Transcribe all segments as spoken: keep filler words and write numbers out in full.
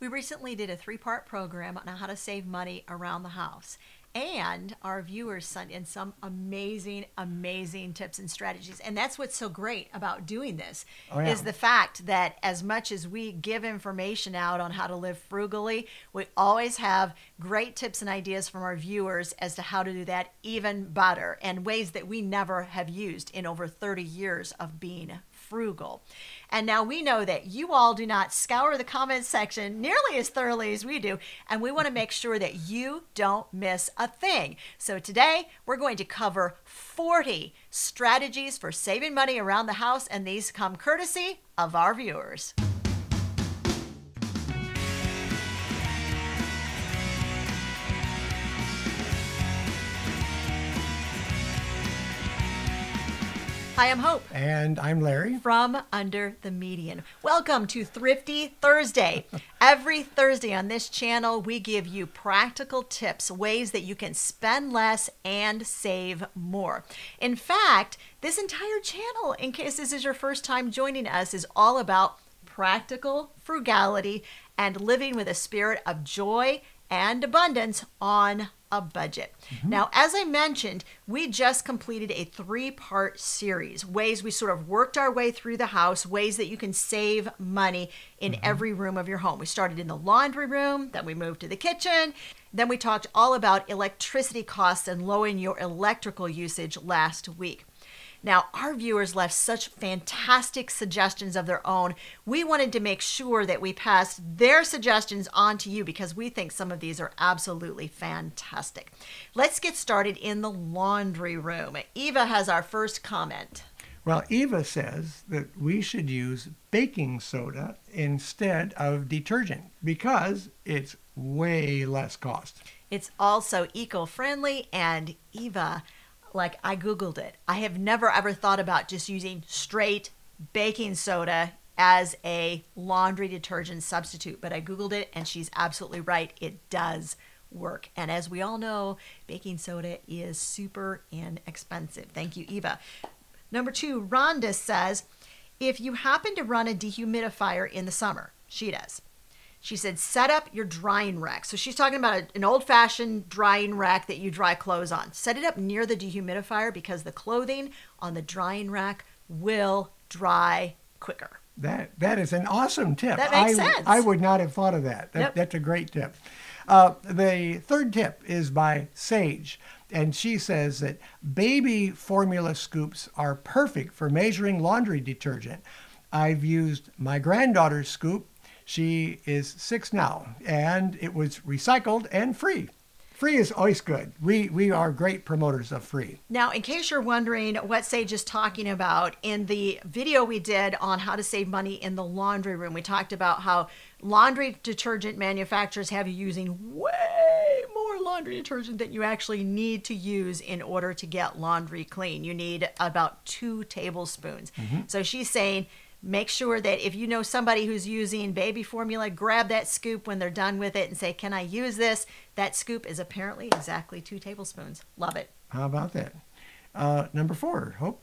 We recently did a three-part program on how to save money around the house, and our viewers sent in some amazing, amazing tips and strategies. And that's what's so great about doing this, oh, yeah. is the fact that as much as we give information out on how to live frugally, we always have great tips and ideas from our viewers as to how to do that even better, and ways that we never have used in over thirty years of being frugal. And now we know that you all do not scour the comments section nearly as thoroughly as we do, and we want to make sure that you don't miss a thing. So today we're going to cover forty strategies for saving money around the house, and these come courtesy of our viewers. I am Hope. And I'm Larry. From Under the Median. Welcome to Thrifty Thursday. Every Thursday on this channel, we give you practical tips, ways that you can spend less and save more. In fact, this entire channel, in case this is your first time joining us, is all about practical frugality and living with a spirit of joy and abundance on a budget. Mm-hmm. Now, as I mentioned, we just completed a three-part series, ways we sort of worked our way through the house, ways that you can save money in mm-hmm. every room of your home. We started in the laundry room, then we moved to the kitchen, then we talked all about electricity costs and lowering your electrical usage last week. Now, our viewers left such fantastic suggestions of their own. We wanted to make sure that we passed their suggestions on to you because we think some of these are absolutely fantastic. Let's get started in the laundry room. Eva has our first comment. Well, Eva says that we should use baking soda instead of detergent because it's way less cost. It's also eco-friendly, and Eva, like, I Googled it. I have never ever thought about just using straight baking soda as a laundry detergent substitute, but I Googled it and she's absolutely right. It does work. And as we all know, baking soda is super inexpensive. Thank you, Eva. Number two, Rhonda says, if you happen to run a dehumidifier in the summer, she does. She said, set up your drying rack. So she's talking about an old-fashioned drying rack that you dry clothes on. Set it up near the dehumidifier because the clothing on the drying rack will dry quicker. That That is an awesome tip. That makes I, sense. I would not have thought of that. that nope. That's a great tip. Uh, the third tip is by Sage, and she says that baby formula scoops are perfect for measuring laundry detergent. I've used my granddaughter's scoop. She is six now, and it was recycled and free. Free is always good. We, we are great promoters of free. Now, in case you're wondering what Sage is talking about, in the video we did on how to save money in the laundry room, we talked about how laundry detergent manufacturers have you using way more laundry detergent than you actually need to use in order to get laundry clean. You need about two tablespoons. Mm-hmm. So she's saying, make sure that if you know somebody who's using baby formula, grab that scoop when they're done with it and say, can I use this? That scoop is apparently exactly two tablespoons. Love it. How about that? Uh, number four, Hope.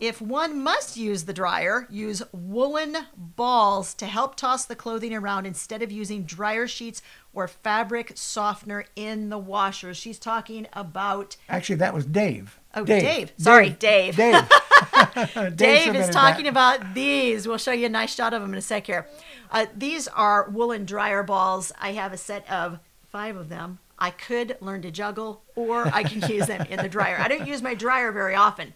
If one must use the dryer, use woolen balls to help toss the clothing around instead of using dryer sheets or fabric softener in the washer. She's talking about... Actually, that was Dave. Oh, Dave. Dave. Sorry, Dave. Dave. Dave, Dave is talking that. about these. We'll show you a nice shot of them in a sec here. Uh, these are woolen dryer balls. I have a set of five of them. I could learn to juggle, or I can use them in the dryer. I don't use my dryer very often.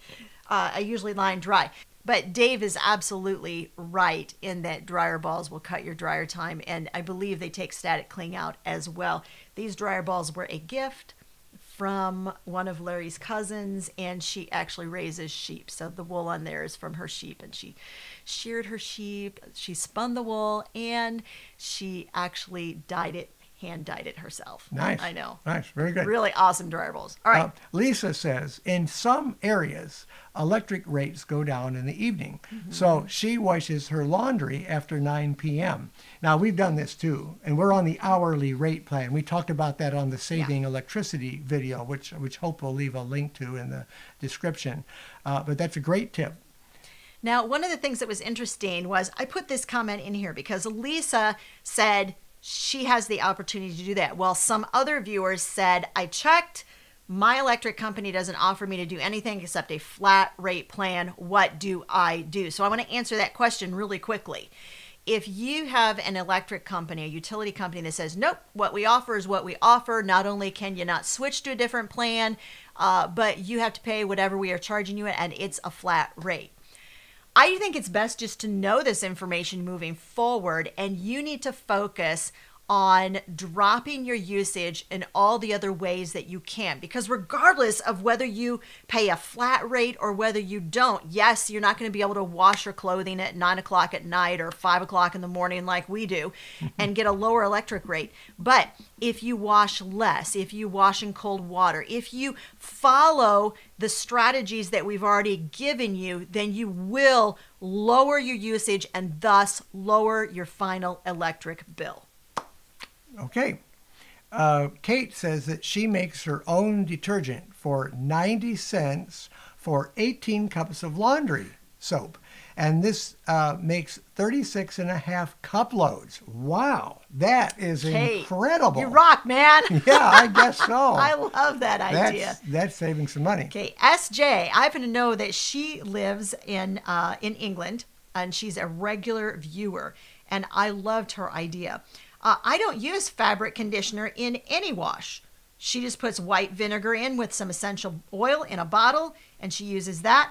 Uh, I usually line dry. But Dave is absolutely right in that dryer balls will cut your dryer time. And I believe they take static cling out as well. These dryer balls were a gift from one of Larry's cousins, and she actually raises sheep. So the wool on there is from her sheep, and she sheared her sheep, she spun the wool, and she actually dyed it, hand dyed it herself. Nice. I know. Nice. Very good. Really awesome dryer balls. All right. Uh, Lisa says, in some areas, electric rates go down in the evening. Mm-hmm. So she washes her laundry after nine p m Now, we've done this too, and we're on the hourly rate plan. We talked about that on the saving yeah. electricity video, which, which Hope will leave a link to in the description. Uh, but that's a great tip. Now, one of the things that was interesting was I put this comment in here because Lisa said, she has the opportunity to do that. Well, some other viewers said, I checked, my electric company doesn't offer me to do anything except a flat rate plan. What do I do? So I want to answer that question really quickly. If you have an electric company, a utility company that says, nope, what we offer is what we offer. Not only can you not switch to a different plan, uh, but you have to pay whatever we are charging you at, and it's a flat rate. I think it's best just to know this information moving forward, and you need to focus on dropping your usage in all the other ways that you can, because regardless of whether you pay a flat rate or whether you don't, yes, you're not going to be able to wash your clothing at nine o'clock at night or five o'clock in the morning like we do and get a lower electric rate. But if you wash less, if you wash in cold water, if you follow the strategies that we've already given you, then you will lower your usage and thus lower your final electric bill. Okay. Uh, Kate says that she makes her own detergent for ninety cents for eighteen cups of laundry soap. And this uh, makes thirty-six and a half cup loads. Wow. That is Kate, incredible. You rock, man. Yeah, I guess so. I love that idea. That's, that's saving some money. Okay. S J, I happen to know that she lives in, uh, in England, and she's a regular viewer. And I loved her idea. Uh, I don't use fabric conditioner in any wash. She just puts white vinegar in with some essential oil in a bottle, and she uses that.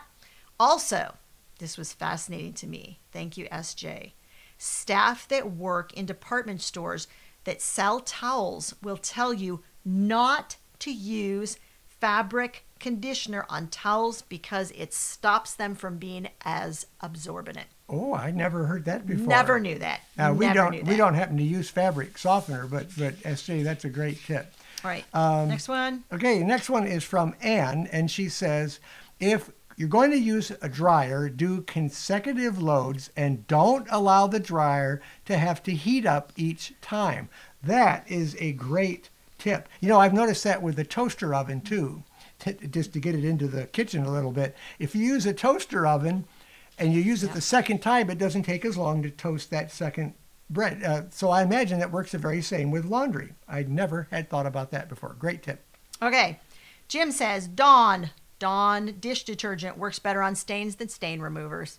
Also, this was fascinating to me. Thank you, S J. Staff that work in department stores that sell towels will tell you not to use fabric conditioner on towels because it stops them from being as absorbent. Oh, I never heard that before. Never knew that. Now, we never don't knew that. We don't happen to use fabric softener, but but S J, that's a great tip. All right. Um, next one. Okay, next one is from Anne, and she says, if you're going to use a dryer, do consecutive loads and don't allow the dryer to have to heat up each time. That is a great tip. You know, I've noticed that with the toaster oven too, t just to get it into the kitchen a little bit. If you use a toaster oven, and you use it yep. the second time, it doesn't take as long to toast that second bread. Uh, so I imagine that works the very same with laundry. I never had thought about that before. Great tip. Okay. Jim says, Dawn, Dawn dish detergent works better on stains than stain removers.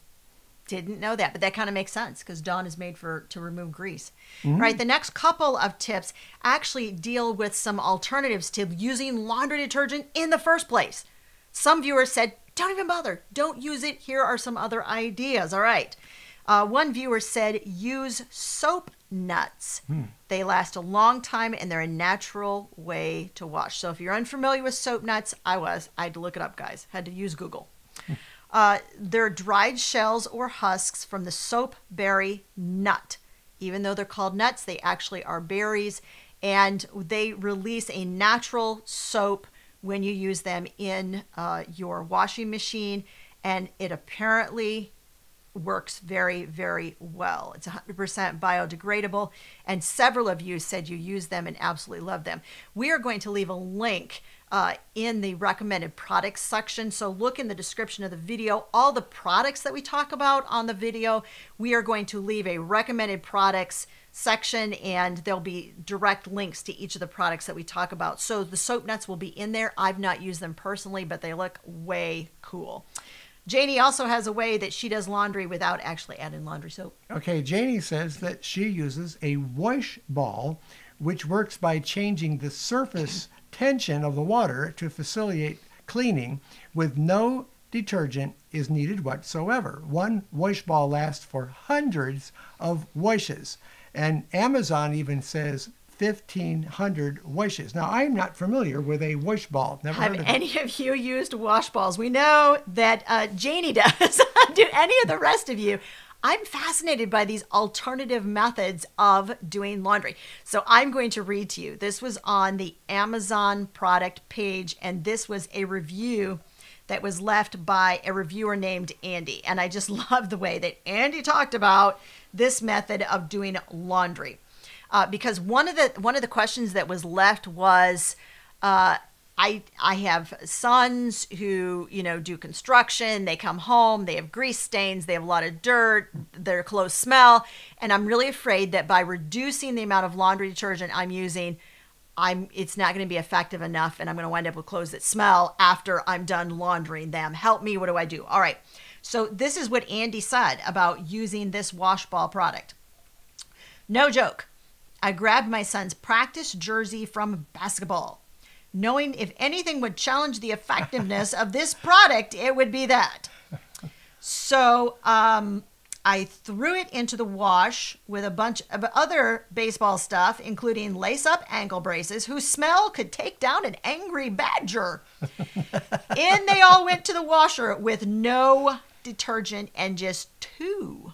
Didn't know that, but that kind of makes sense because Dawn is made for to remove grease. Mm-hmm. All right, the next couple of tips actually deal with some alternatives to using laundry detergent in the first place. Some viewers said, don't even bother. Don't use it. Here are some other ideas. All right. Uh, one viewer said, use soap nuts. Hmm. They last a long time, and they're a natural way to wash. So if you're unfamiliar with soap nuts, I was. I had to look it up, guys. Had to use Google. uh, they're dried shells or husks from the soapberry nut. Even though they're called nuts, they actually are berries, and they release a natural soap when you use them in uh, your washing machine, and it apparently works very, very well. It's one hundred percent biodegradable, and several of you said you use them and absolutely love them. We are going to leave a link uh, in the recommended products section, so look in the description of the video. All the products that we talk about on the video, we are going to leave a recommended products section, and there'll be direct links to each of the products that we talk about. So the soap nuts will be in there. I've not used them personally, but they look way cool. Janie also has a way that she does laundry without actually adding laundry soap. Okay, Janie says that she uses a wash ball, which works by changing the surface tension of the water to facilitate cleaning with no detergent is needed whatsoever. One wash ball lasts for hundreds of washes. And Amazon even says fifteen hundred washes. Now, I'm not familiar with a wash ball. Never heard of it. Have any of you used wash balls? We know that uh, Janie does. Do any of the rest of you? I'm fascinated by these alternative methods of doing laundry. So I'm going to read to you. This was on the Amazon product page, and this was a review that was left by a reviewer named Andy. And I just love the way that Andy talked about this method of doing laundry, uh, because one of the one of the questions that was left was, uh, I, I have sons who, you know, do construction. They come home, they have grease stains, they have a lot of dirt, their clothes smell. And I'm really afraid that by reducing the amount of laundry detergent I'm using, I'm, it's not going to be effective enough, and I'm going to wind up with clothes that smell after I'm done laundering them. Help me. What do I do? All right. So this is what Andy said about using this Wash Ball product. No joke. I grabbed my son's practice jersey from basketball. Knowing if anything would challenge the effectiveness of this product, it would be that. So um, I threw it into the wash with a bunch of other baseball stuff, including lace-up ankle braces whose smell could take down an angry badger. In they all went to the washer with no detergent and just two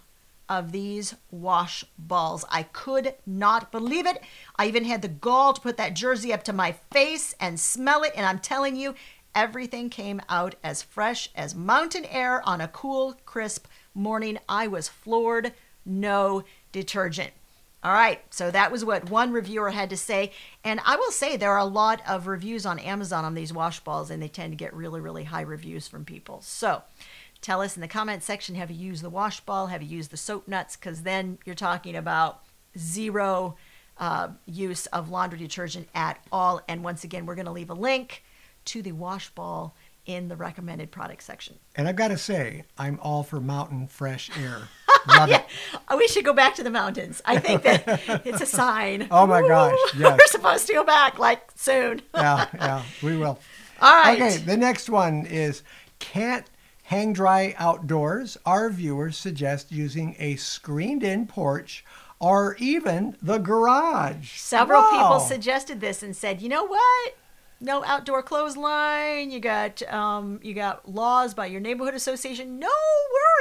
of these wash balls. I could not believe it. I even had the gall to put that jersey up to my face and smell it. And I'm telling you, everything came out as fresh as mountain air on a cool, crisp morning. I was floored. No detergent. All right. So that was what one reviewer had to say. And I will say there are a lot of reviews on Amazon on these wash balls, and they tend to get really, really high reviews from people. So tell us in the comment section, have you used the Wash Ball? Have you used the Soap Nuts? Because then you're talking about zero uh, use of laundry detergent at all. And once again, we're going to leave a link to the Wash Ball in the recommended product section. And I've got to say, I'm all for mountain fresh air. Love yeah. it. We should go back to the mountains. I think that it's a sign. Oh my Ooh, gosh. Yes. We're supposed to go back like soon. yeah, yeah, we will. All right. Okay, the next one is can't hang dry outdoors. Our viewers suggest using a screened-in porch or even the garage. Several wow. people suggested this and said, you know what? No outdoor clothesline. You got um, you got laws by your neighborhood association. No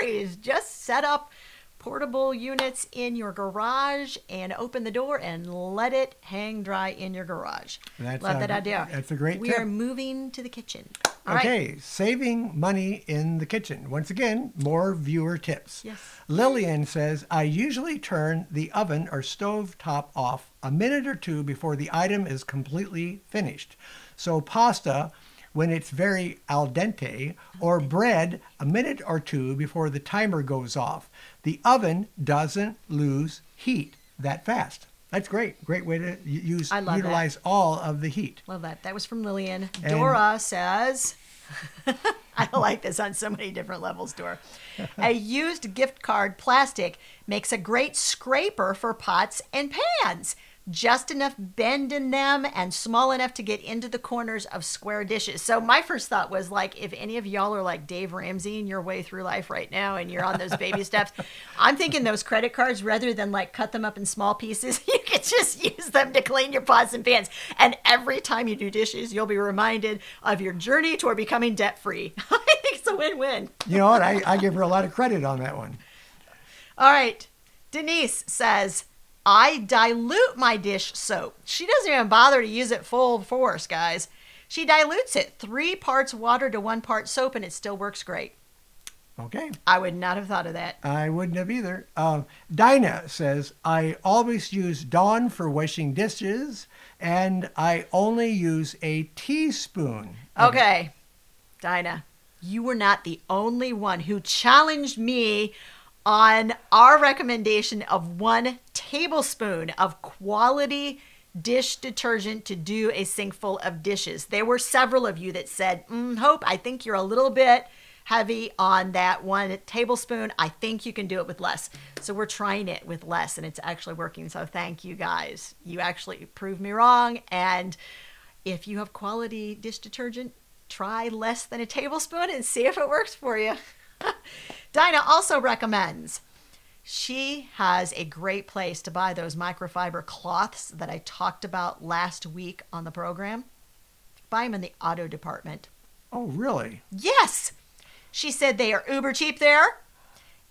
worries. Just set up portable units in your garage and open the door and let it hang dry in your garage. That's Love a, that idea. That's a great we tip. We are moving to the kitchen. All okay, right. Saving money in the kitchen. Once again, more viewer tips. Yes. Lillian says, I usually turn the oven or stove top off a minute or two before the item is completely finished. So pasta, when it's very al dente, or bread a minute or two before the timer goes off. The oven doesn't lose heat that fast. That's great. Great way to use I love utilize that. all of the heat. Love that. That was from Lillian. And Dora says, I like this on so many different levels, Dora. A used gift card plastic makes a great scraper for pots and pans. Just enough bend in them and small enough to get into the corners of square dishes. So my first thought was like, if any of y'all are like Dave Ramsey in your way through life right now and you're on those baby steps, I'm thinking those credit cards, rather than like cut them up in small pieces, you could just use them to clean your pots and pans. And every time you do dishes, you'll be reminded of your journey toward becoming debt-free. I think it's a win-win. You know what? I, I give her a lot of credit on that one. All right. Denise says, I dilute my dish soap. She doesn't even bother to use it full force, guys. She dilutes it three parts water to one part soap, and it still works great. Okay. I would not have thought of that. I wouldn't have either. Uh, Dinah says, I always use Dawn for washing dishes, and I only use a teaspoon. Okay, Dinah, you were not the only one who challenged me on our recommendation of one tablespoon of quality dish detergent to do a sink full of dishes. There were several of you that said, mm, Hope, I think you're a little bit heavy on that one tablespoon. I think you can do it with less. So we're trying it with less, and it's actually working. So thank you guys. You actually proved me wrong. And if you have quality dish detergent, try less than a tablespoon and see if it works for you. Dinah also recommends, she has a great place to buy those microfiber cloths that I talked about last week on the program. Buy them in the auto department. Oh, really? Yes. She said they are uber cheap there,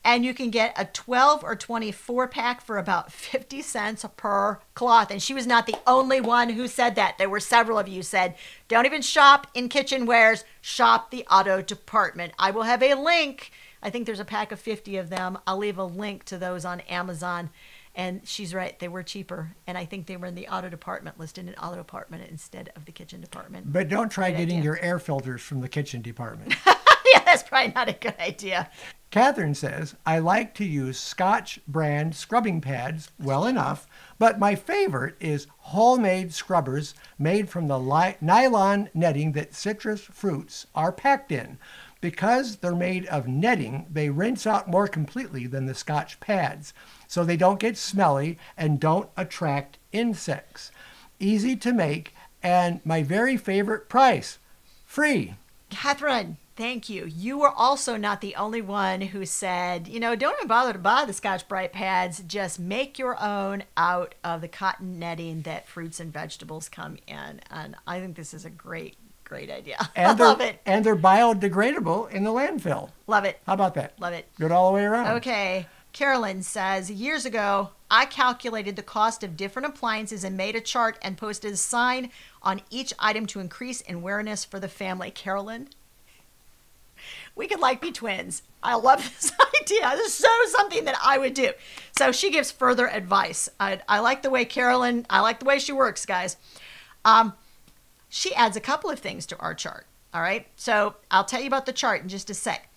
and you can get a twelve or twenty-four pack for about fifty cents per cloth. And she was not the only one who said that. There were several of you said, don't even shop in kitchen wares, shop the auto department. I will have a link. I think there's a pack of fifty of them. I'll leave a link to those on Amazon. And she's right, they were cheaper. And I think they were in the auto department, listed in auto department instead of the kitchen department. But don't try good getting idea. your air filters from the kitchen department. Yeah, that's probably not a good idea. Catherine says, I like to use Scotch brand scrubbing pads well enough, but my favorite is homemade scrubbers made from the li- nylon netting that citrus fruits are packed in. Because they're made of netting, they rinse out more completely than the Scotch pads, so they don't get smelly and don't attract insects. Easy to make, and my very favorite price, free. Catherine, thank you. You were also not the only one who said, you know, don't even bother to buy the Scotch Brite pads. Just make your own out of the cotton netting that fruits and vegetables come in. And I think this is a great, great idea. And I love it. And they're biodegradable in the landfill. Love it. How about that? Love it. Good all the way around. Okay. Carolyn says, years ago, I calculated the cost of different appliances and made a chart and posted a sign on each item to increase awareness for the family. Carolyn, we could like be twins. I love this idea. This is so something that I would do. So she gives further advice. I, I like the way Carolyn, I like the way she works, guys. Um, she adds a couple of things to our chart. All right. So I'll tell you about the chart in just a sec.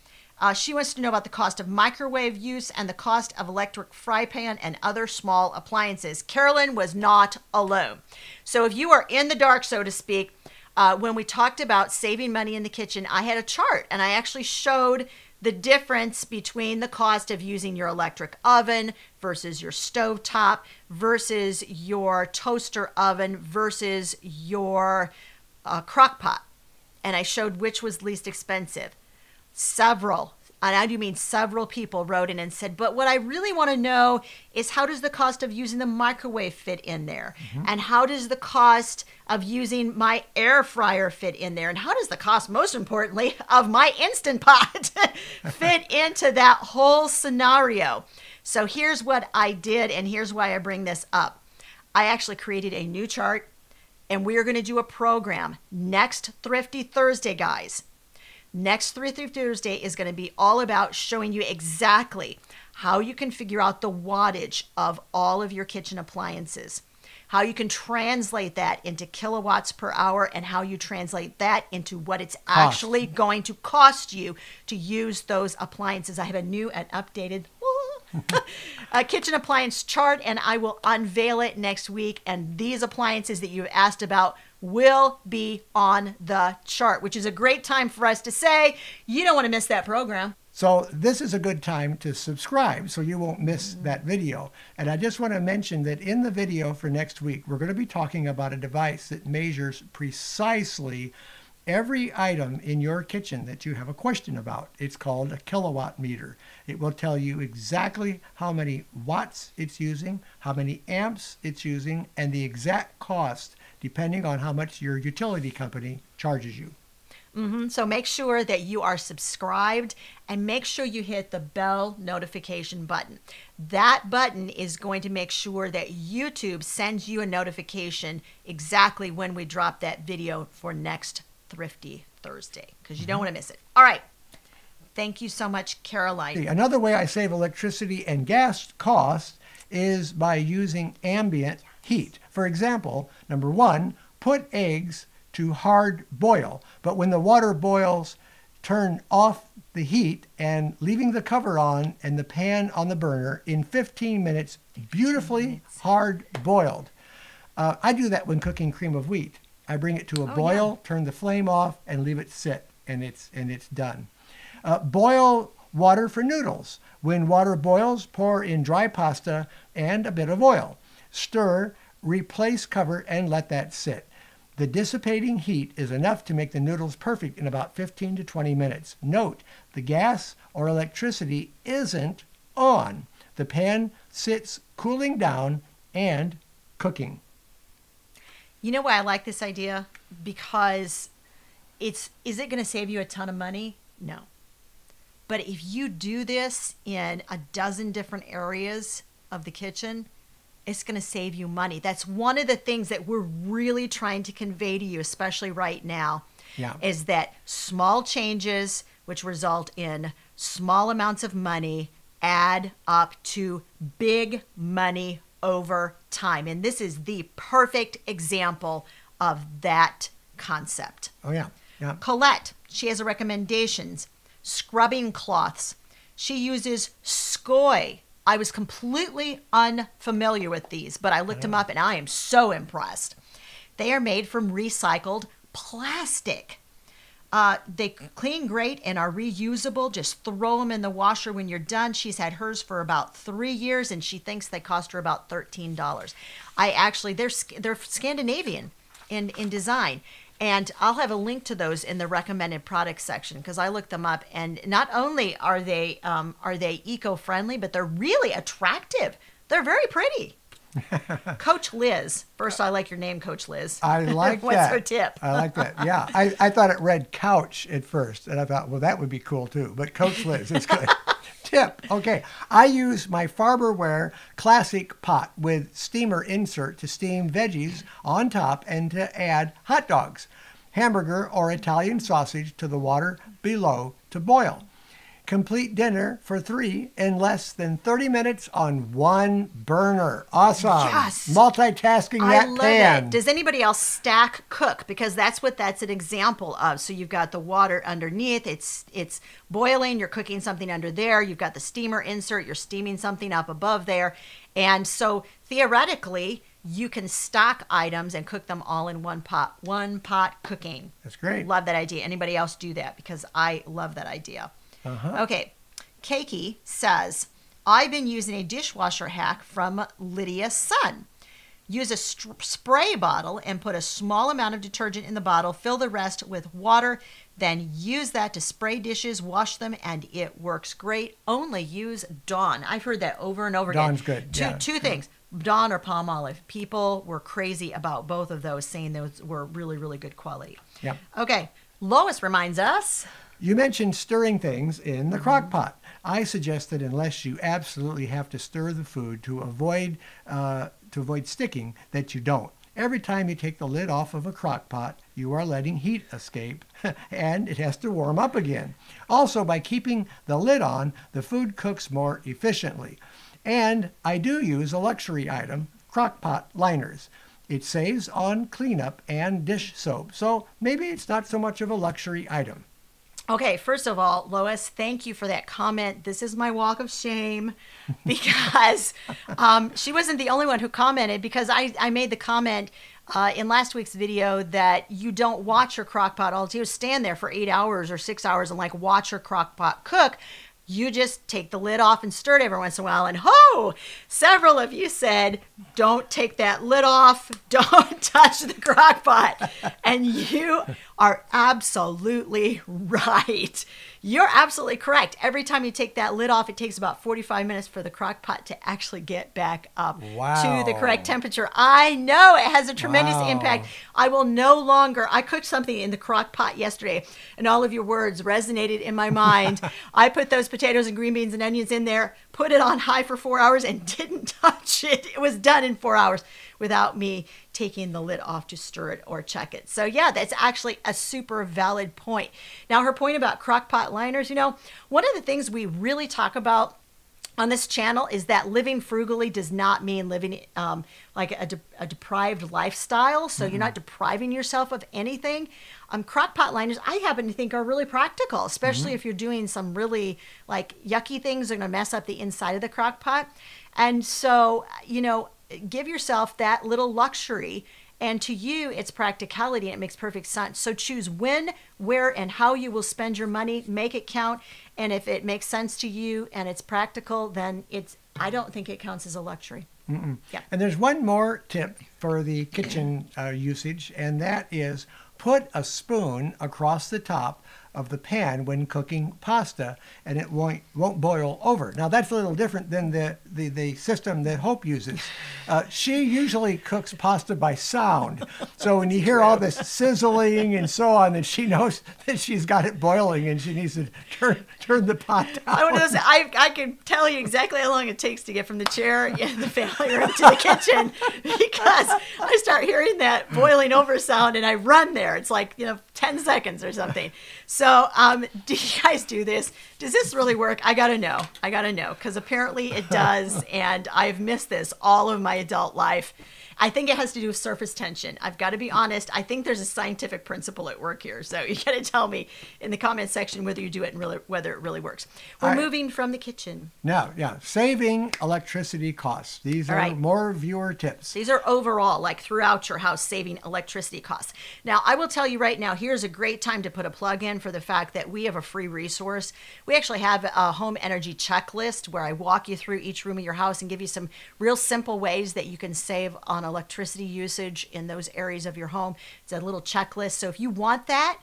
Uh, she wants to know about the cost of microwave use and the cost of electric fry pan and other small appliances. Carolyn was not alone. So if you are in the dark, so to speak, Uh, when we talked about saving money in the kitchen, I had a chart and I actually showed the difference between the cost of using your electric oven versus your stovetop versus your toaster oven versus your uh, crock pot. And I showed which was least expensive. Several, and I do mean several people wrote in and said, but what I really want to know is how does the cost of using the microwave fit in there? Mm-hmm. And how does the cost of using my air fryer fit in there? And how does the cost, most importantly, of my Instant Pot fit into that whole scenario? So here's what I did, and here's why I bring this up. I actually created a new chart, and we are going to do a program next Thrifty Thursday, guys. Next Thrifty Thursday is going to be all about showing you exactly how you can figure out the wattage of all of your kitchen appliances, how you can translate that into kilowatts per hour, and how you translate that into what it's cost. Actually going to cost you to use those appliances. I have a new and updated a kitchen appliance chart, and I will unveil it next week. And these appliances that you've asked about will be on the chart, which is a great time for us to say, you don't want to miss that program. So this is a good time to subscribe so you won't miss that video. And I just want to mention that in the video for next week, we're going to be talking about a device that measures precisely every item in your kitchen that you have a question about. It's called a kilowatt meter. It will tell you exactly how many watts it's using, how many amps it's using, and the exact cost depending on how much your utility company charges you. Mm-hmm. So make sure that you are subscribed and make sure you hit the bell notification button. That button is going to make sure that YouTube sends you a notification exactly when we drop that video for next Thrifty Thursday, because you don't mm-hmm. want to miss it. All right. Thank you so much, Caroline. Another way I save electricity and gas costs is by using ambient heat. For example, number one, put eggs to hard boil, but when the water boils, turn off the heat and leaving the cover on and the pan on the burner in fifteen minutes, beautifully fifteen minutes. Hard boiled. Uh, I do that when cooking cream of wheat. I bring it to a oh, boil, yeah. turn the flame off, and leave it sit, and it's and it's done. Uh, boil water for noodles. When water boils, pour in dry pasta and a bit of oil. Stir, replace cover, and let that sit. The dissipating heat is enough to make the noodles perfect in about fifteen to twenty minutes. Note, the gas or electricity isn't on. The pan sits cooling down and cooking. You know why I like this idea? Because it's, is it going to save you a ton of money? No. But if you do this in a dozen different areas of the kitchen, it's going to save you money. That's one of the things that we're really trying to convey to you, especially right now, yeah. is that small changes, which result in small amounts of money, add up to big money over time. And this is the perfect example of that concept. Oh, yeah. Yeah. Colette, she has a recommendations. Scrubbing cloths. She uses Skoy. I was completely unfamiliar with these, but I looked yeah. them up and I am so impressed. They are made from recycled plastic. Uh, they clean great and are reusable. Just throw them in the washer when you're done. She's had hers for about three years and she thinks they cost her about thirteen dollars. I actually, they're, they're Scandinavian in, in design. And I'll have a link to those in the recommended products section because I looked them up, and not only are they um, are they eco-friendly, but they're really attractive. They're very pretty. Coach Liz. First, I like your name, Coach Liz. I like What's that. What's her tip? I like that. Yeah. I, I thought it read couch at first, and I thought, well, that would be cool too. But Coach Liz is good. Tip. Okay. I use my Farberware classic pot with steamer insert to steam veggies on top and to add hot dogs, hamburger, or Italian sausage to the water below to boil. Complete dinner for three in less than thirty minutes on one burner. Awesome. Yes. Multitasking I that love pan. It. Does anybody else stack cook? Because that's what that's an example of. So you've got the water underneath. It's it's. boiling, you're cooking something under there, you've got the steamer insert, you're steaming something up above there. And so theoretically, you can stock items and cook them all in one pot, one pot cooking. That's great. Love that idea. Anybody else do that? Because I love that idea. Uh-huh. Okay. Keiki says, I've been using a dishwasher hack from Lydia's son. Use a spray bottle and put a small amount of detergent in the bottle, fill the rest with water, then use that to spray dishes, wash them, and it works great. Only use Dawn. I've heard that over and over Dawn's again. Dawn's good. Two, yeah. two things, Dawn or palm olive. People were crazy about both of those, saying those were really, really good quality. Yeah. Okay, Lois reminds us. You mentioned stirring things in the crock pot. I suggest that unless you absolutely have to stir the food to avoid uh, to avoid sticking, that you don't. Every time you take the lid off of a crock pot, you are letting heat escape and it has to warm up again. Also, by keeping the lid on, the food cooks more efficiently. And I do use a luxury item, crock pot liners. It saves on cleanup and dish soap, so maybe it's not so much of a luxury item. Okay, first of all, Lois, thank you for that comment. This is my walk of shame because um, she wasn't the only one who commented, because I, I made the comment uh, in last week's video that you don't watch your crock pot all day. You stand there for eight hours or six hours and like watch your crock pot cook. You just take the lid off and stir it every once in a while. And ho, several of you said, don't take that lid off. Don't touch the crock pot. And you are absolutely right. You're absolutely correct. Every time you take that lid off, it takes about forty-five minutes for the crock pot to actually get back up wow. to the correct temperature. I know it has a tremendous wow. impact. I will no longer, I cooked something in the crock pot yesterday and all of your words resonated in my mind. I put those potatoes and green beans and onions in there, put it on high for four hours and didn't touch it. It was done in four hours without me taking the lid off to stir it or check it. So yeah, that's actually a super valid point. Now her point about crockpot liners, you know, one of the things we really talk about on this channel is that living frugally does not mean living um, like a, de a deprived lifestyle. So mm-hmm. you're not depriving yourself of anything. Um, crockpot liners, I happen to think are really practical, especially mm-hmm. if you're doing some really like yucky things that are gonna mess up the inside of the crockpot. And so, you know, give yourself that little luxury, and to you it's practicality and it makes perfect sense. So choose when, where, and how you will spend your money. Make it count, and if it makes sense to you and it's practical, then it's, I don't think it counts as a luxury. Mm-mm. Yeah. And there's one more tip for the kitchen uh, usage, and that is put a spoon across the top of the pan when cooking pasta, and it won't won't boil over. Now that's a little different than the the, the system that Hope uses. Uh, she usually cooks pasta by sound, so when you hear all this sizzling and so on, then she knows that she's got it boiling and she needs to turn turn the pot down. I, I can tell you exactly how long it takes to get from the chair in the family room to the kitchen, because I start hearing that boiling over sound and I run there. It's like, you know, ten seconds or something. So um, do you guys do this? Does this really work? I gotta know. I gotta know, because apparently it does, and I've missed this all of my adult life. I think it has to do with surface tension. I've got to be honest. I think there's a scientific principle at work here. So you got to tell me in the comment section whether you do it and really, whether it really works. We're right. moving from the kitchen. Now, yeah, saving electricity costs. These All are right. more viewer tips. These are overall, like throughout your house, saving electricity costs. Now, I will tell you right now, here's a great time to put a plug in for the fact that we have a free resource. We actually have a home energy checklist where I walk you through each room of your house and give you some real simple ways that you can save on electricity usage in those areas of your home. It's a little checklist. So if you want that,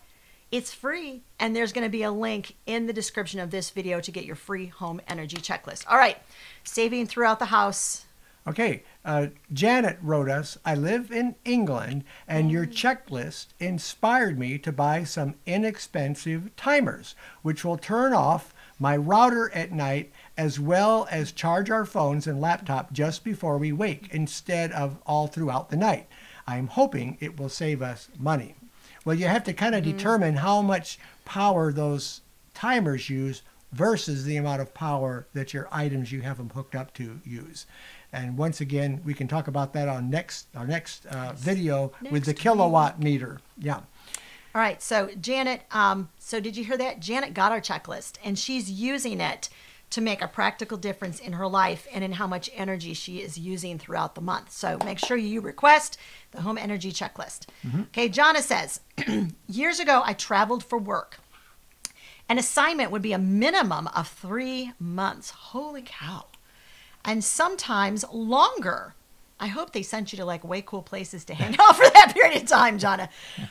it's free. And there's going to be a link in the description of this video to get your free home energy checklist. All right. Saving throughout the house. Okay. Uh, Janet wrote us, I live in England and your checklist inspired me to buy some inexpensive timers, which will turn off my router at night, as well as charge our phones and laptop just before we wake instead of all throughout the night. I'm hoping it will save us money. Well, you have to kind of mm-hmm. determine how much power those timers use versus the amount of power that your items you have them hooked up to use. And once again, we can talk about that on next our next uh, video next with the kilowatt meter. Yeah. All right, so Janet, um, so did you hear that? Janet got our checklist, and she's using it to make a practical difference in her life and in how much energy she is using throughout the month. So make sure you request the home energy checklist. Mm-hmm. Okay, Jonna says, years ago I traveled for work. An assignment would be a minimum of three months. Holy cow. And sometimes longer. I hope they sent you to like way cool places to hang out for that period of time, Jonna.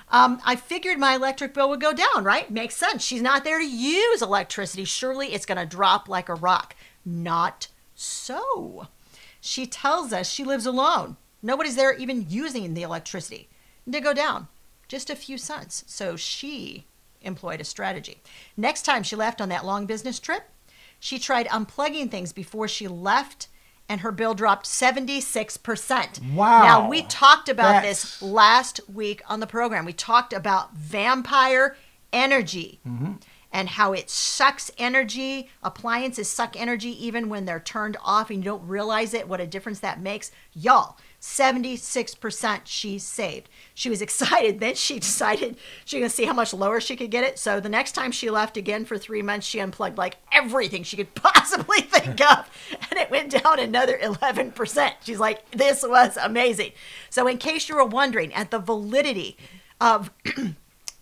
Um, I figured my electric bill would go down, right? Makes sense. She's not there to use electricity. Surely it's going to drop like a rock. Not so. She tells us she lives alone. Nobody's there even using the electricity. It did go down just a few cents. So she employed a strategy. Next time she left on that long business trip, she tried unplugging things before she left, and her bill dropped seventy-six percent. Wow. Now, we talked about That's... this last week on the program. We talked about vampire energy mm-hmm. and how it sucks energy. Appliances suck energy even when they're turned off and you don't realize it, what a difference that makes. Y'all, seventy-six percent she saved. She was excited. Then she decided she was going to see how much lower she could get it. So the next time she left again for three months, she unplugged like everything she could possibly think of. And it went down another eleven percent. She's like, this was amazing. So in case you were wondering at the validity of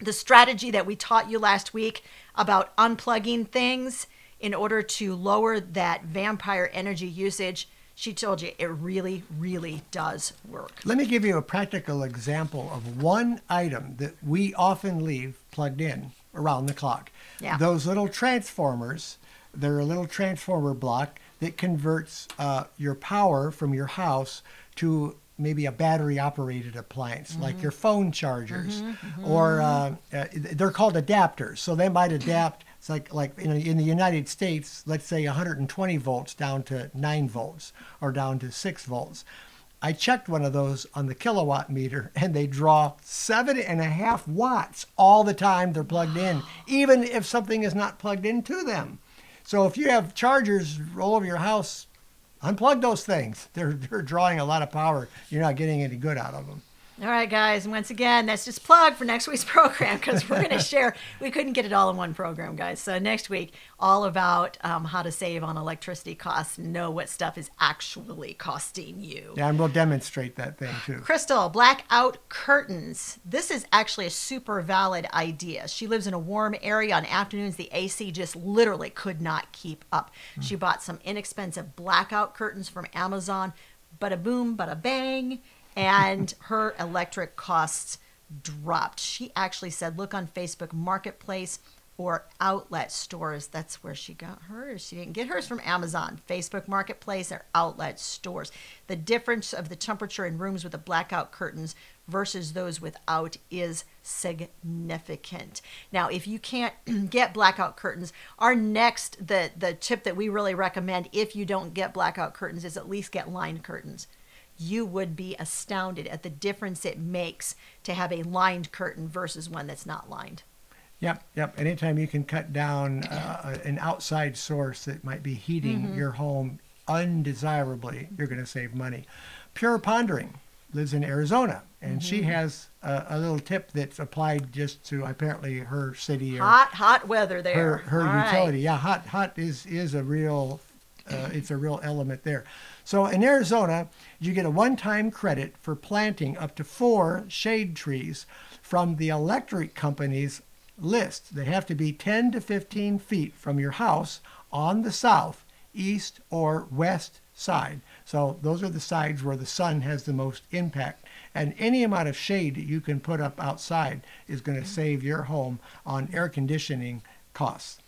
the strategy that we taught you last week about unplugging things in order to lower that vampire energy usage, she told you it really, really does work. Let me give you a practical example of one item that we often leave plugged in around the clock. Yeah. Those little transformers, they're a little transformer block that converts uh, your power from your house to maybe a battery-operated appliance, mm-hmm. like your phone chargers. Mm-hmm, mm-hmm. Or uh, they're called adapters, so they might adapt. It's like, like in, in the United States, let's say one hundred twenty volts down to nine volts or down to six volts. I checked one of those on the kilowatt meter, and they draw seven and a half watts all the time they're plugged in, even if something is not plugged into them. So if you have chargers all over your house, unplug those things. They're, they're drawing a lot of power. You're not getting any good out of them. All right, guys, once again, that's just plug for next week's program, because we're going to share. We couldn't get it all in one program, guys. So next week, all about um, how to save on electricity costs, know what stuff is actually costing you. Yeah, and we'll demonstrate that thing, too. Crystal, blackout curtains. This is actually a super valid idea. She lives in a warm area. On afternoons, the A C just literally could not keep up. Mm-hmm. She bought some inexpensive blackout curtains from Amazon. Bada boom, bada bang. And her electric costs dropped. She actually said, look on Facebook Marketplace or outlet stores. That's where she got hers. She didn't get hers from Amazon. Facebook Marketplace or outlet stores. The difference of the temperature in rooms with the blackout curtains versus those without is significant. Now, if you can't get blackout curtains, our next, the, the tip that we really recommend if you don't get blackout curtains is at least get lined curtains. you would be astounded at the difference it makes to have a lined curtain versus one that's not lined. Yep, yep. Anytime you can cut down uh, an outside source that might be heating mm-hmm. your home undesirably, you're going to save money. Pure Pondering lives in Arizona, and mm-hmm. she has a, a little tip that's applied just to apparently her city. Or hot, hot weather there. Her, her utility. Right. Yeah, hot, hot is, is a real... Uh, it's a real element there. So in Arizona, you get a one-time credit for planting up to four shade trees from the electric company's list. They have to be ten to fifteen feet from your house on the south, east, or west side. So those are the sides where the sun has the most impact. And any amount of shade that you can put up outside is going to save your home on air conditioning costs.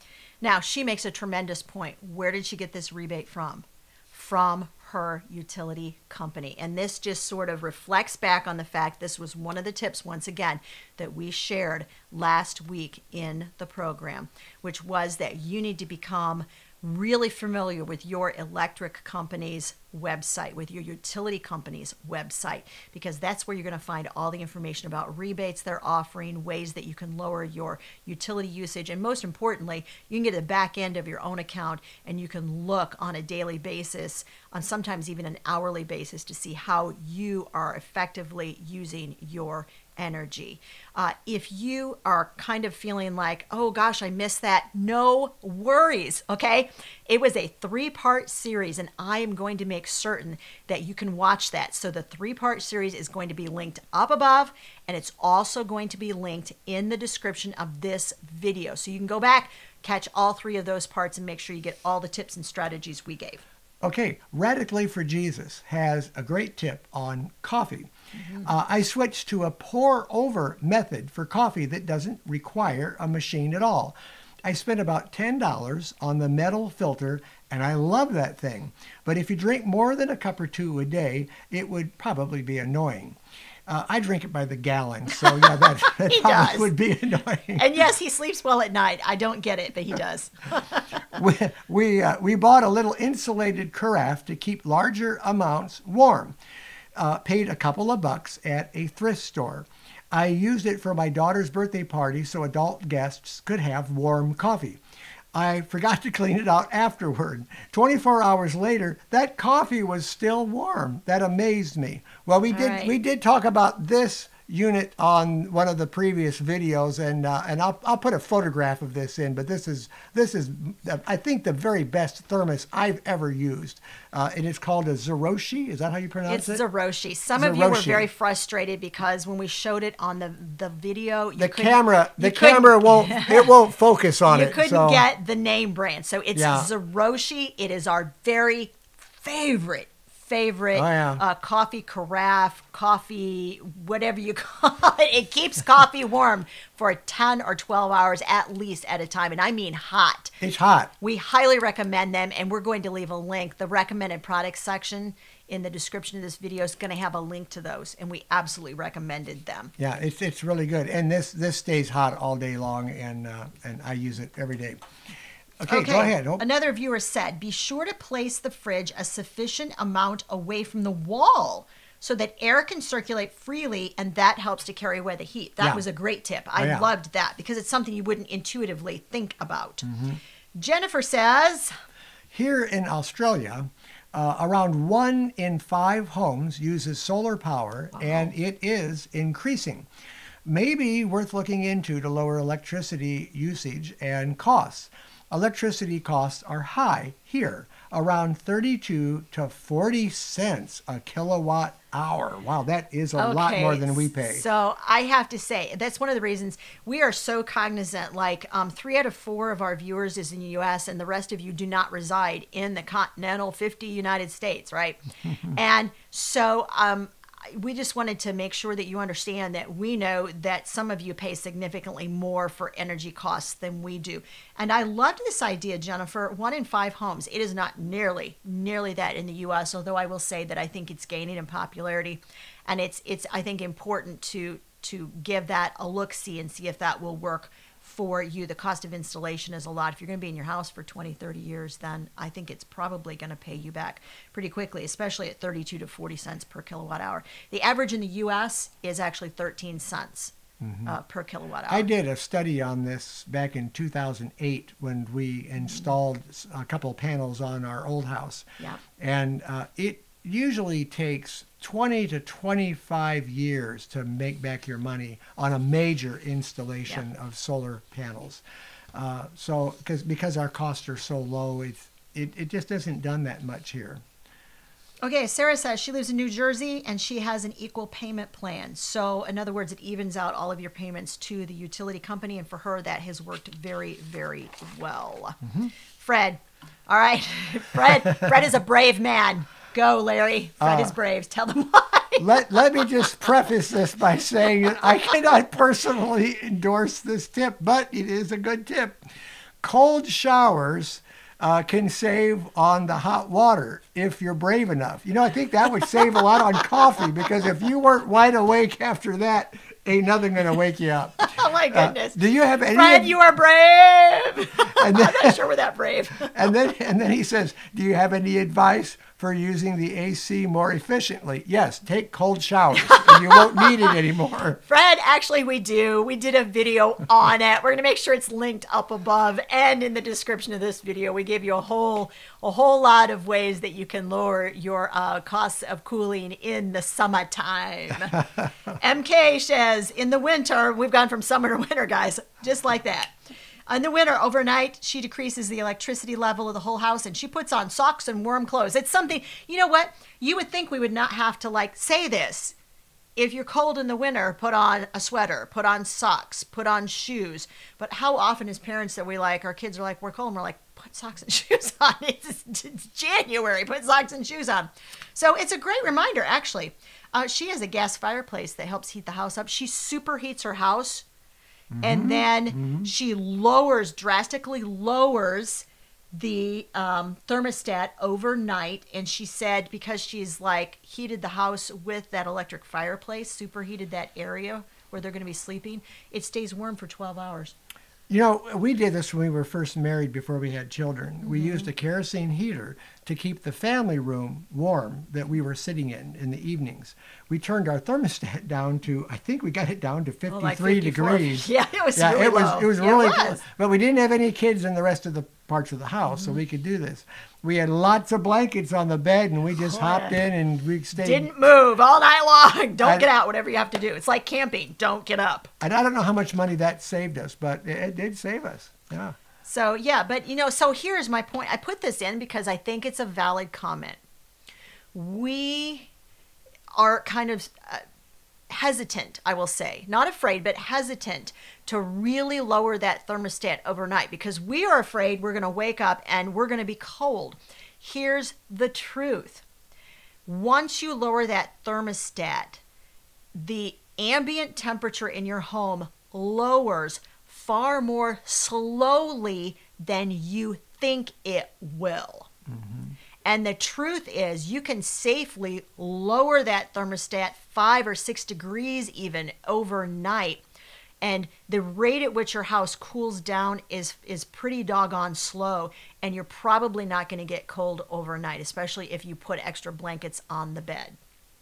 Now, she makes a tremendous point. Where did she get this rebate from? From her utility company. And this just sort of reflects back on the fact this was one of the tips, once again, that we shared last week in the program, which was that you need to become really familiar with your electric company's website, with your utility company's website, because that's where you're going to find all the information about rebates they're offering, ways that you can lower your utility usage, and most importantly, you can get to the back end of your own account and you can look on a daily basis, on sometimes even an hourly basis, to see how you are effectively using your energy. Uh, if you are kind of feeling like, oh gosh, I missed that, no worries, okay? It was a three-part series, and I am going to make certain that you can watch that. So the three-part series is going to be linked up above, and it's also going to be linked in the description of this video. So you can go back, catch all three of those parts, and make sure you get all the tips and strategies we gave. Okay, Radically for Jesus has a great tip on coffee. Mm-hmm. uh, I switched to a pour-over method for coffee that doesn't require a machine at all. I spent about ten dollars on the metal filter, and I love that thing. But if you drink more than a cup or two a day, it would probably be annoying. Uh, I drink it by the gallon, so yeah, that, that he probably does. Would be annoying. And yes, he sleeps well at night. I don't get it, but he does. we we, uh, we bought a little insulated carafe to keep larger amounts warm. Uh, paid a couple of bucks at a thrift store. I used it for my daughter's birthday party so adult guests could have warm coffee. I forgot to clean it out afterward. twenty-four hours later, that coffee was still warm. That amazed me. Well, we All did right. we did talk about this unit on one of the previous videos, and uh, and I'll I'll put a photograph of this in. But this is this is I think the very best thermos I've ever used, uh, and it's called a Zojirushi. Is that how you pronounce it's it? It's Zojirushi. Some Zojirushi. Of you were very frustrated because when we showed it on the the video, you the camera the camera won't it won't focus on you it. You couldn't so. Get the name brand, so it's yeah. Zojirushi. It is our very favorite. favorite oh, yeah. uh, coffee carafe, coffee, whatever you call it. It keeps coffee warm for ten or twelve hours at least at a time. And I mean hot. It's hot. We highly recommend them. And we're going to leave a link. The recommended products section in the description of this video is going to have a link to those. And we absolutely recommended them. Yeah, it's, it's really good. And this, this stays hot all day long. And, uh, and I use it every day. Okay, okay, go ahead. Oh. Another viewer said, be sure to place the fridge a sufficient amount away from the wall so that air can circulate freely, and that helps to carry away the heat. That yeah. was a great tip. I oh, yeah. loved that because it's something you wouldn't intuitively think about. Mm-hmm. Jennifer says, here in Australia, uh, around one in five homes uses solar power, wow. and it is increasing. Maybe worth looking into to lower electricity usage and costs. Electricity costs are high here, around thirty-two to forty cents a kilowatt hour. Wow, that is a okay, lot more than we pay. So I have to say, that's one of the reasons we are so cognizant. Like um, three out of four of our viewers is in the U S and the rest of you do not reside in the continental fifty United States, right? And so um, we just wanted to make sure that you understand that we know that some of you pay significantly more for energy costs than we do. And I loved this idea, Jennifer, one in five homes. It is not nearly, nearly that in the U S, although I will say that I think it's gaining in popularity. And it's, it's I think, important to, to give that a look-see and see if that will work for you. The cost of installation is a lot. If you're going to be in your house for twenty, thirty years, then I think it's probably going to pay you back pretty quickly, especially at thirty-two to forty cents per kilowatt hour. The average in the U S is actually thirteen cents mm-hmm. uh, per kilowatt hour. I did a study on this back in two thousand eight when we installed a couple of panels on our old house. Yeah. And uh, it usually takes twenty to twenty-five years to make back your money on a major installation yeah. of solar panels. Uh, so because because our costs are so low, it's, it, it just isn't done that much here. Okay, Sarah says she lives in New Jersey and she has an equal payment plan. So in other words, it evens out all of your payments to the utility company. And for her, that has worked very, very well. Mm-hmm. Fred. All right. Fred. Fred is a brave man. Go, Larry. Fred uh, is brave. Tell them why. let, let me just preface this by saying that I cannot personally endorse this tip, but it is a good tip. Cold showers uh, can save on the hot water if you're brave enough. You know, I think that would save a lot on coffee, because if you weren't wide awake after that, ain't nothing going to wake you up. Oh, my goodness. Uh, do you have any... Fred, you are brave. And then, I'm not sure we're that brave. and then and then he says, do you have any advice for using the A C more efficiently? Yes, take cold showers and you won't need it anymore. Fred, actually we do. We did a video on it. We're going to make sure it's linked up above and in the description of this video. We give you a whole a whole lot of ways that you can lower your uh, costs of cooling in the summertime. M K says, in the winter, we've gone from summer to winter, guys, just like that. In the winter, overnight, she decreases the electricity level of the whole house and she puts on socks and warm clothes. It's something, you know what? You would think we would not have to like say this. If you're cold in the winter, put on a sweater, put on socks, put on shoes. But how often as parents that we like, our kids are like, we're cold and we're like, put socks and shoes on. It's, it's January, put socks and shoes on. So it's a great reminder, actually. Uh, she has a gas fireplace that helps heat the house up. She superheats her house. And then mm-hmm. she lowers, drastically lowers the um, thermostat overnight. And she said because she's like heated the house with that electric fireplace, superheated that area where they're going to be sleeping, it stays warm for twelve hours. You know, we did this when we were first married before we had children. Mm-hmm. We used a kerosene heater to keep the family room warm that we were sitting in in the evenings. We turned our thermostat down to, I think we got it down to fifty-three oh, like degrees. Yeah, it was yeah, really it was, low. It was yeah, really it was. Cool. But we didn't have any kids in the rest of the parts of the house, mm-hmm. so we could do this. We had lots of blankets on the bed, and we just oh, hopped yeah. in and we stayed. Didn't move all night long. Don't I, get out, whatever you have to do. It's like camping. Don't get up. And I don't know how much money that saved us, but it, it did save us. Yeah. So, yeah, but, you know, so here's my point. I put this in because I think it's a valid comment. We are kind of uh, hesitant, I will say, not afraid, but hesitant to really lower that thermostat overnight because we are afraid we're going to wake up and we're going to be cold. Here's the truth. Once you lower that thermostat, the ambient temperature in your home lowers far more slowly than you think it will. Mm-hmm. And the truth is you can safely lower that thermostat five or six degrees even overnight. And the rate at which your house cools down is, is pretty doggone slow. And you're probably not going to get cold overnight, especially if you put extra blankets on the bed.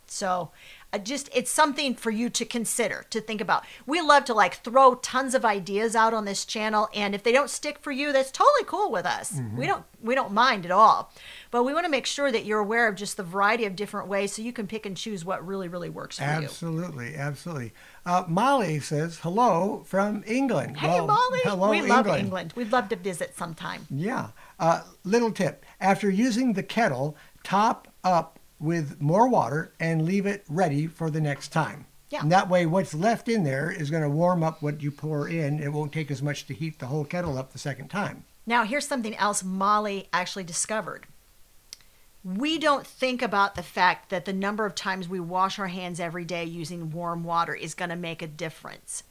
So uh, just it's something for you to consider, to think about. We love to like throw tons of ideas out on this channel. And if they don't stick for you, that's totally cool with us. Mm-hmm. We don't we don't mind at all. But we want to make sure that you're aware of just the variety of different ways so you can pick and choose what really, really works for absolutely, you. Absolutely. Absolutely. Uh, Molly says, hello from England. Hey, well, Molly. Hello, we England. love England. We'd love to visit sometime. Yeah. Uh, little tip. After using the kettle, top up with more water and leave it ready for the next time. Yeah. And that way what's left in there is going to warm up what you pour in. It won't take as much to heat the whole kettle up the second time. Now here's something else Molly actually discovered. We don't think about the fact that the number of times we wash our hands every day using warm water is going to make a difference.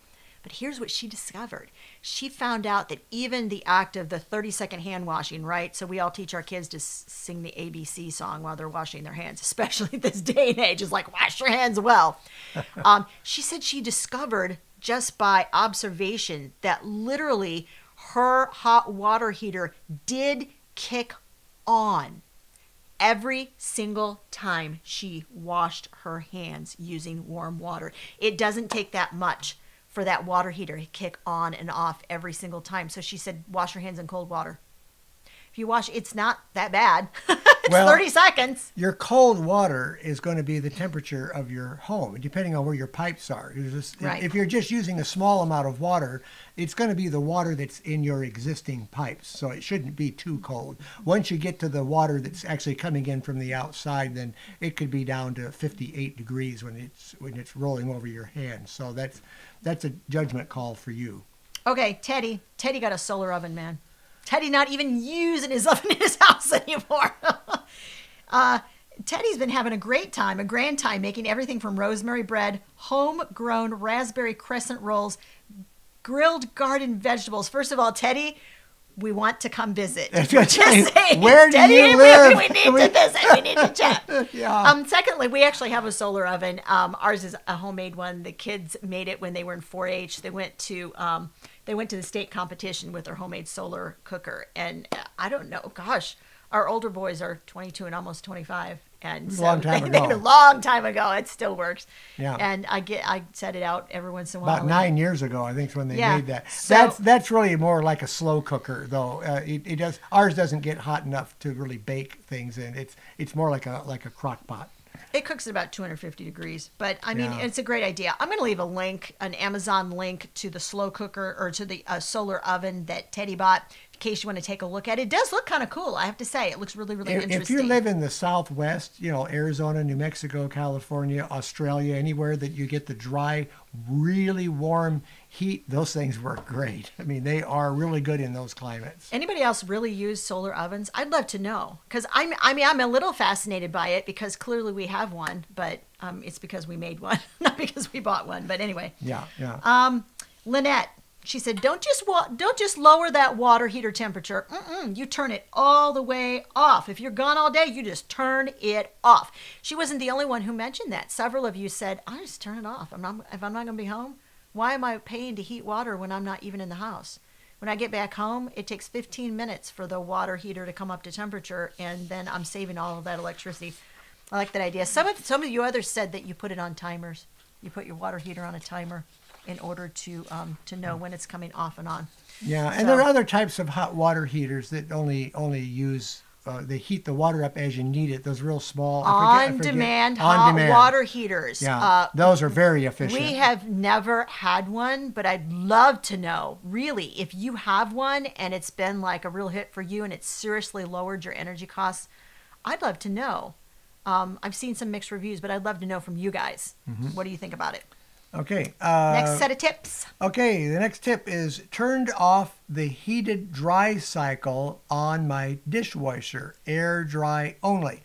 But here's what she discovered. She found out that even the act of the thirty second hand washing, right? So we all teach our kids to sing the A B C song while they're washing their hands, especially this day and age. It's like, wash your hands well. um, she said she discovered just by observation that literally her hot water heater did kick on every single time she washed her hands using warm water. It doesn't take that much for that water heater to kick on and off every single time. So she said, wash your hands in cold water. If you wash, it's not that bad. It's well, thirty seconds. Your cold water is going to be the temperature of your home, depending on where your pipes are. You're just, right. If you're just using a small amount of water, it's going to be the water that's in your existing pipes. So it shouldn't be too cold. Once you get to the water that's actually coming in from the outside, then it could be down to fifty-eight degrees when it's when it's rolling over your hand. So that's that's a judgment call for you. Okay, Teddy. Teddy got a solar oven, man. Teddy not even using his oven in his house anymore. uh, Teddy's been having a great time, a grand time, making everything from rosemary bread, homegrown raspberry crescent rolls, grilled garden vegetables. First of all, Teddy, we want to come visit. Just saying, where do Teddy, you live? We, we need to visit. We need to chat. Yeah. Um, secondly, we actually have a solar oven. Um, ours is a homemade one. The kids made it when they were in four H. They went to... Um, They went to the state competition with their homemade solar cooker. And I don't know, gosh, our older boys are twenty-two and almost twenty-five. And so long time they, ago. They, a long time ago. It still works. Yeah. And I get, I set it out every once in a while. About nine years ago, I think, is when they yeah. made that. So, that's that's really more like a slow cooker, though. Uh, it, it does ours doesn't get hot enough to really bake things, and it's it's more like a like a crock pot. It cooks at about two hundred fifty degrees, but I mean, yeah. it's a great idea. I'm going to leave a link, an Amazon link to the slow cooker or to the uh, solar oven that Teddy bought in case you want to take a look at it. It does look kind of cool, I have to say. It looks really, really if, interesting. If you live in the Southwest, you know, Arizona, New Mexico, California, Australia, anywhere that you get the dry, really warm heat, those things work great. I mean, they are really good in those climates. Anybody else really use solar ovens? I'd love to know, because I'm I mean I'm a little fascinated by it, because clearly we have one, but um it's because we made one, not because we bought one. But anyway, yeah yeah um Lynette, she said, don't just wa don't just lower that water heater temperature. Mm-mm, you turn it all the way off. If you're gone all day, you just turn it off. She wasn't the only one who mentioned that. Several of you said, I just turn it off. I'm not, if I'm not going to be home, why am I paying to heat water when I'm not even in the house? When I get back home, it takes fifteen minutes for the water heater to come up to temperature, and then I'm saving all of that electricity. I like that idea. Some of, some of you others said that you put it on timers. You put your water heater on a timer in order to um, to know when it's coming off and on. Yeah, and so, there are other types of hot water heaters that only only use, uh, they heat the water up as you need it. Those real small, on-demand hot on-demand. water heaters. Yeah, uh, those are very efficient. We have never had one, but I'd love to know, really, if you have one and it's been like a real hit for you and it's seriously lowered your energy costs, I'd love to know. Um, I've seen some mixed reviews, but I'd love to know from you guys. Mm-hmm. What do you think about it? Okay. Uh, next set of tips. Okay. The next tip is turned off the heated dry cycle on my dishwasher. Air dry only.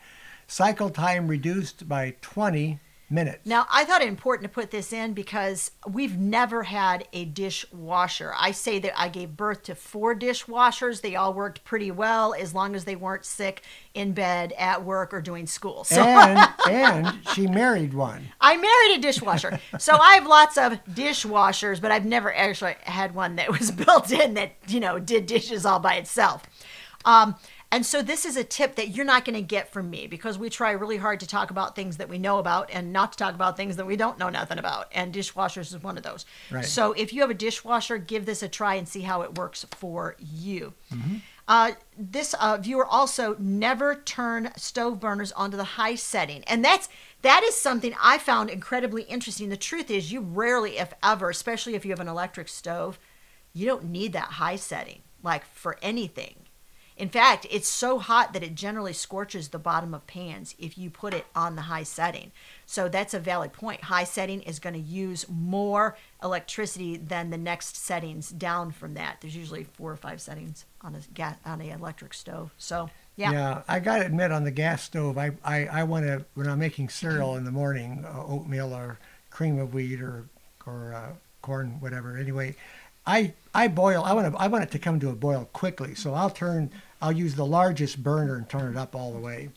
Cycle time reduced by twenty minutes. Now, I thought it important to put this in because we've never had a dishwasher. I say that I gave birth to four dishwashers. They all worked pretty well as long as they weren't sick, in bed, at work, or doing school. So. And, and she married one. I married a dishwasher. So I have lots of dishwashers, but I've never actually had one that was built in that, you know, did dishes all by itself. Um, And so this is a tip that you're not going to get from me, because we try really hard to talk about things that we know about and not to talk about things that we don't know nothing about. And dishwashers is one of those. Right. So if you have a dishwasher, give this a try and see how it works for you. Mm-hmm. Uh, this uh, viewer also, never turn stove burners onto the high setting. And that's, that is something I found incredibly interesting. The truth is, you rarely, if ever, especially if you have an electric stove, you don't need that high setting, like, for anything. In fact, it's so hot that it generally scorches the bottom of pans if you put it on the high setting. So that's a valid point. High setting is going to use more electricity than the next settings down from that. There's usually four or five settings on a gas, on an electric stove. So yeah. Yeah, I got to admit, on the gas stove, I, I, I want to, when I'm making cereal in the morning, uh, oatmeal or cream of wheat or, or uh, corn, whatever, anyway, I, I boil, I want to, I want it to come to a boil quickly. So I'll turn, I'll use the largest burner and turn it up all the way.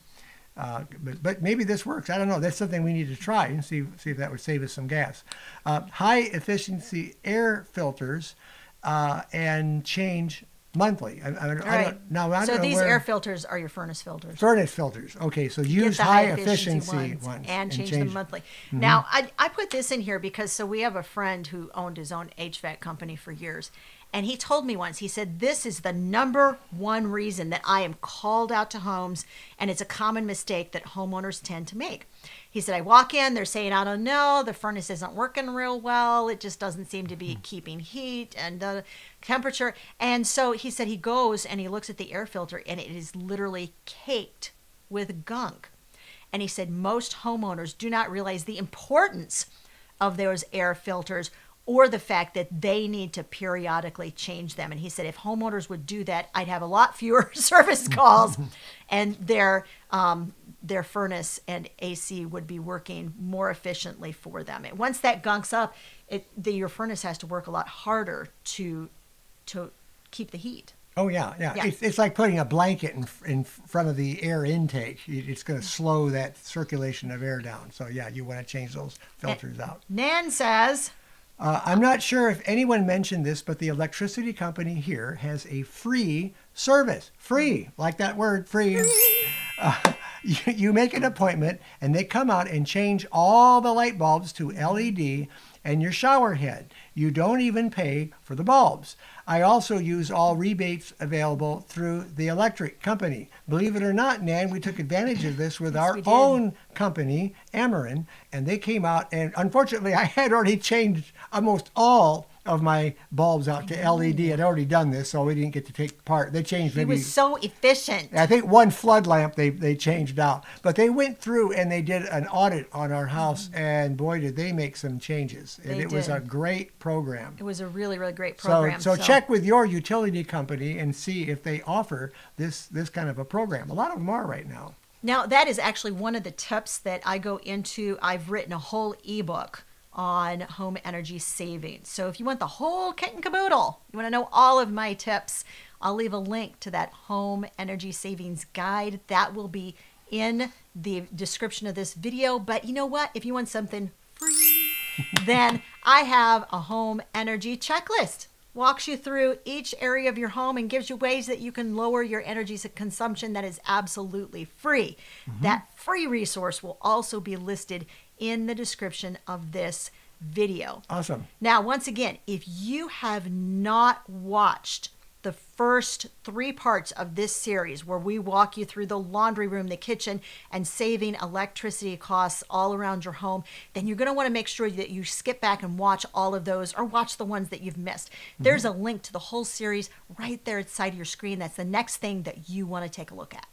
Uh, but, but maybe this works. I don't know. That's something we need to try and see, see if that would save us some gas. Uh, high efficiency air filters uh, and change monthly. I, I, All right. I don't, now, I so don't these where, air filters are your furnace filters. Furnace filters. Okay, so use high, high efficiency, efficiency ones, ones and, change and change them monthly. Mm-hmm. Now, I, I put this in here because so we have a friend who owned his own H V A C company for years. And he told me once, he said, this is the number one reason that I am called out to homes, and it's a common mistake that homeowners tend to make. He said, I walk in, they're saying, I don't know, the furnace isn't working real well, it just doesn't seem to be keeping heat and the temperature. And so he said he goes and he looks at the air filter, and it is literally caked with gunk. And he said most homeowners do not realize the importance of those air filters, or the fact that they need to periodically change them. And he said, if homeowners would do that, I'd have a lot fewer service calls, and their um, their furnace and A C would be working more efficiently for them. And once that gunks up, it, the, your furnace has to work a lot harder to to keep the heat. Oh, yeah, yeah. yeah. It's, it's like putting a blanket in, in front of the air intake. It's going to slow that circulation of air down. So, yeah, you want to change those filters and out. Nan says... Uh, I'm not sure if anyone mentioned this, but the electricity company here has a free service. Free, like that word, free. Uh, you, you make an appointment, and they come out and change all the light bulbs to L E D and your shower head. You don't even pay for the bulbs. I also use all rebates available through the electric company. Believe it or not, Nan, we took advantage of this with yes, our own company, Ameren, and they came out, and unfortunately, I had already changed almost all of my bulbs out to L E D. I'd already done this, so we didn't get to take part. They changed maybe. It was so efficient. I think one flood lamp they, they changed out. But they went through and they did an audit on our house, mm-hmm. and boy, did they make some changes. They and it did. was a great program. It was a really, really great program. So, so, so check with your utility company and see if they offer this, this kind of a program. A lot of them are right now. Now, that is actually one of the tips that I go into. I've written a whole ebook on home energy savings. So if you want the whole kit and caboodle, you want to know all of my tips, I'll leave a link to that home energy savings guide. That will be in the description of this video. But you know what? If you want something free, then I have a home energy checklist. Walks you through each area of your home and gives you ways that you can lower your energy consumption. That is absolutely free. Mm-hmm. That free resource will also be listed in the description of this video. Awesome. Now, once again, if you have not watched the first three parts of this series where we walk you through the laundry room, the kitchen, and saving electricity costs all around your home, then you're gonna wanna make sure that you skip back and watch all of those, or watch the ones that you've missed. Mm-hmm. There's a link to the whole series right there at the side of your screen. That's the next thing that you wanna take a look at.